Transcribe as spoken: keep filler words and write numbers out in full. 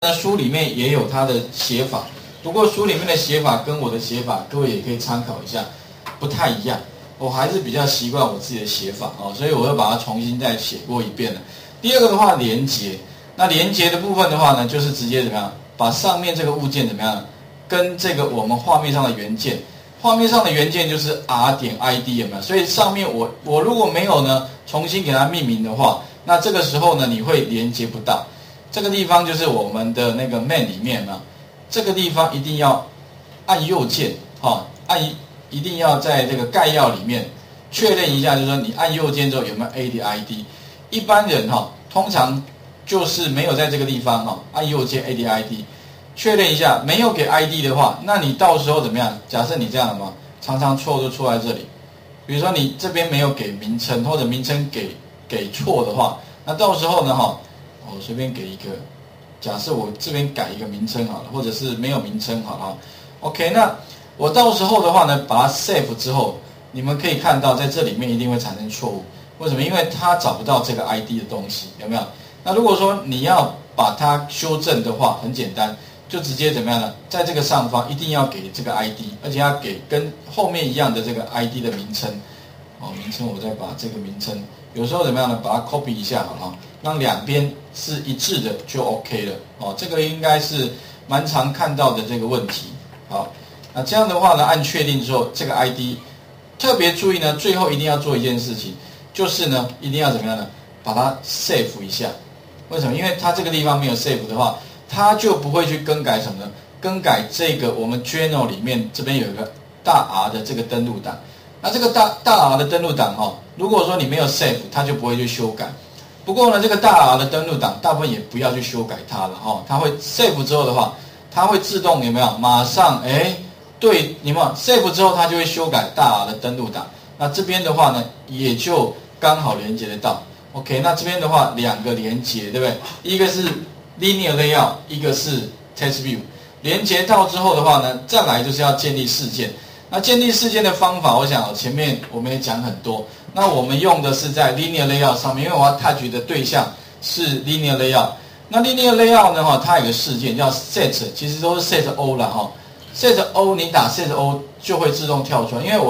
那书里面也有他的写法，不过书里面的写法跟我的写法，各位也可以参考一下，不太一样。我还是比较习惯我自己的写法哦，所以我又把它重新再写过一遍了。第二个的话，连结。那连结的部分的话呢，就是直接怎么样，把上面这个物件怎么样，跟这个我们画面上的元件，画面上的元件就是 r 点 id 有没有？所以上面我我如果没有呢，重新给它命名的话，那这个时候呢，你会连接不到。 这个地方就是我们的那个 main 里面嘛，这个地方一定要按右键，哈、哦，按一定要在这个概要里面确认一下，就是说你按右键之后有没有 A 的 I D。一般人哈、哦，通常就是没有在这个地方哈、哦，按右键 A 的 I D 确认一下，没有给 I D 的话，那你到时候怎么样？假设你这样嘛，常常错就错在这里。比如说你这边没有给名称，或者名称给给错的话，那到时候呢哈。哦 我随便给一个，假设我这边改一个名称好了，或者是没有名称好了。OK， 那我到时候的话呢，把它 save 之后，你们可以看到在这里面一定会产生错误。为什么？因为它找不到这个 I D 的东西，有没有？那如果说你要把它修正的话，很简单，就直接怎么样呢？在这个上方一定要给这个 I D， 而且要给跟后面一样的这个 I D 的名称。哦，名称我再把这个名称。 有时候怎么样呢？把它 copy 一下好了，让两边是一致的就 OK 了哦。这个应该是蛮常看到的这个问题。好，那这样的话呢，按确定之后，这个 I D 特别注意呢，最后一定要做一件事情，就是呢，一定要怎么样呢？把它 save 一下。为什么？因为它这个地方没有 save 的话，它就不会去更改什么呢？更改这个我们 journal 里面这边有一个大 R 的这个登录档。 那这个大大 R 的登录档哦，如果说你没有 save， 它就不会去修改。不过呢，这个大 R 的登录档大部分也不要去修改它了哦，它会 save 之后的话，它会自动有没有马上哎对，有没有 save 之后它就会修改大 R 的登录档。那这边的话呢，也就刚好连接得到。OK， 那这边的话两个连接，对不对？一个是 linear layout， 一个是 text view。连接到之后的话呢，再来就是要建立事件。 那建立事件的方法，我想前面我们也讲很多。那我们用的是在 linear layout 上面，因为我要 touch 的对象是 linear layout。那 linear layout 呢，哈，它有个事件叫 set， 其实都是 set O 啦，哈。set O 你打 set O 就会自动跳出来，因为我。